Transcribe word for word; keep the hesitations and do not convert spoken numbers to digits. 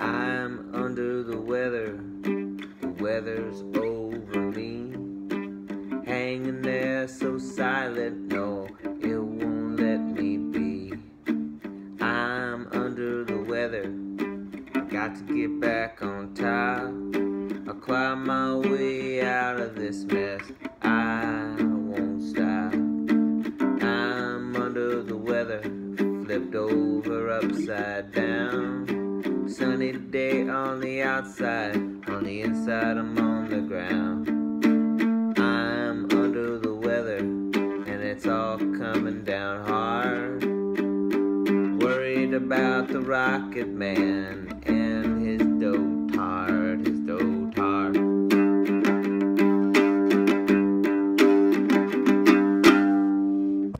I'm under the weather, the weather's over me, hanging there so silent, no, it won't let me be. I'm under the weather, got to get back on top, I'll climb my way out of this mess, I won't stop. I'm under the weather, flipped over upside down, sunny day on the outside, on the inside I'm on the ground. I'm under the weather, and it's all coming down hard. Worried about the Rocket Man and his